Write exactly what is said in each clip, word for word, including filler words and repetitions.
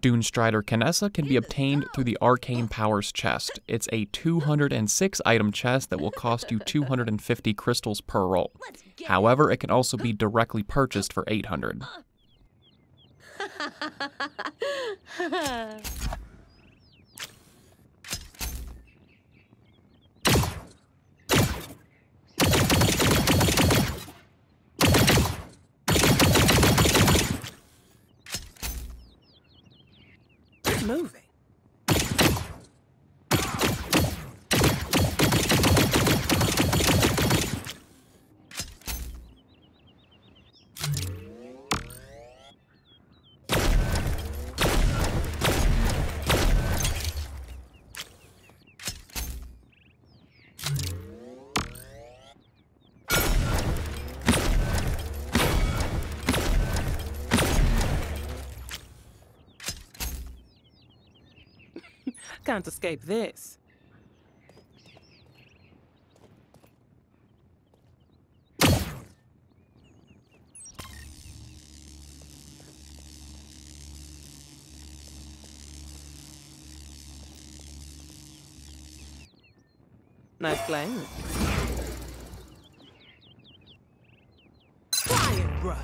Dunestrider Kinessa can be obtained through the Arcane Powers chest. It's a two hundred six item chest that will cost you two hundred fifty crystals per roll. However, it can also be directly purchased for eight hundred. Moving. Can't escape this. Nice playing. Fly and run.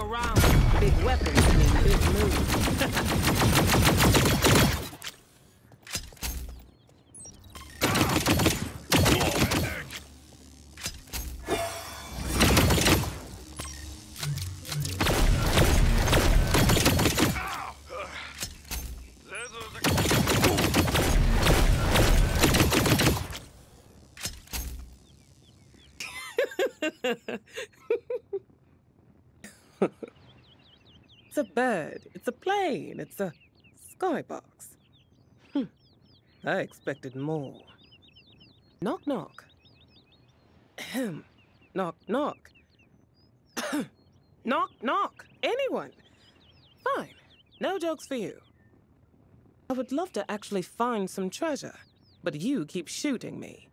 Around. Big weapons mean big moves. It's a bird, it's a plane, it's a skybox. Hm. I expected more. Knock, knock. Ahem. Knock, knock. Knock, knock. Anyone? Fine. No jokes for you. I would love to actually find some treasure, but you keep shooting me.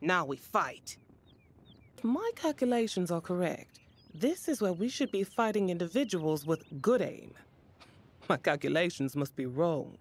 Now we fight. If my calculations are correct, this is where we should be fighting individuals with good aim. My calculations must be wrong.